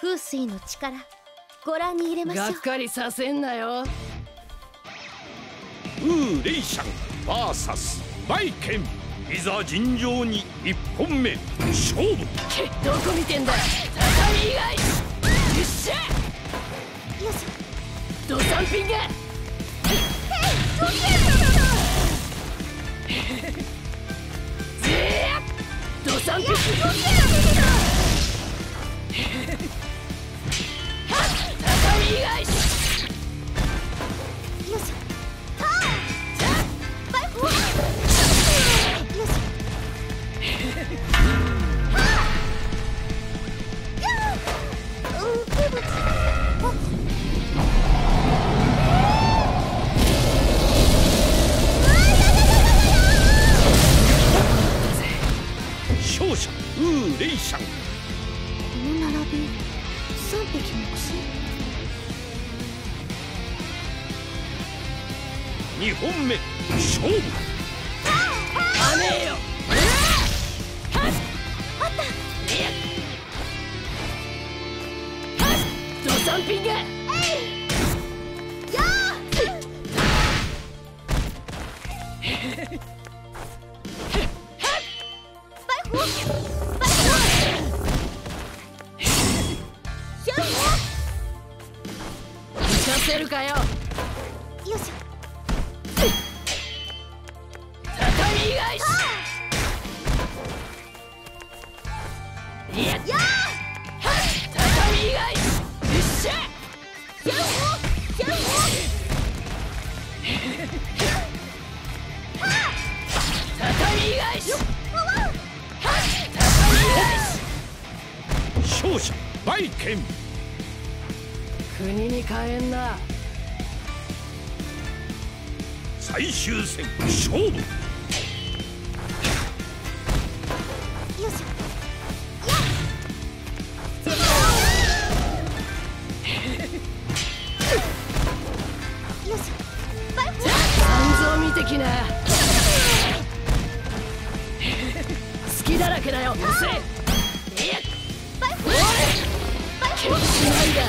風水の力ご覧に入れましょう。がっかりさせんなよ。レイシャン VS バイケン、いざ尋常に1本目勝負。どこ見てんだ、畳以外。よっしゃ、よしドサンピング。ドサンピング畳以外。よし勝者レイシャン。この並び3匹の串。2本目勝負。あねえよ。あったドサンピング。やあ出るかよ。よいしょ。畳以外し。いや。畳以外し。よっしゃ。やお。やお。畳以外し。勝者バイケン。国に帰んな。最終戦勝負。よいしょ。やっよいしょ。バイバイ。残像見てきな。隙だらけだよ。うるせえ。バイバイ。決しないだ。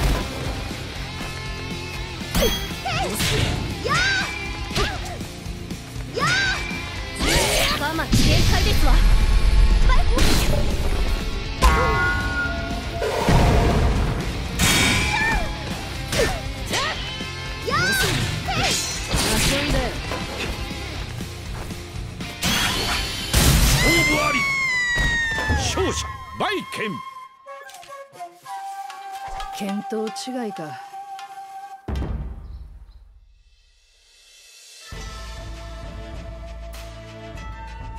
我慢限界ですわ。勝負あり。勝者バイケン。見当違いか。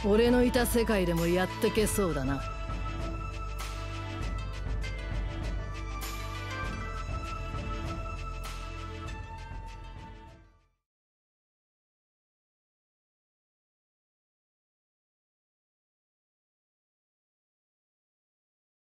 俺のいた世界でもやってけそうだな。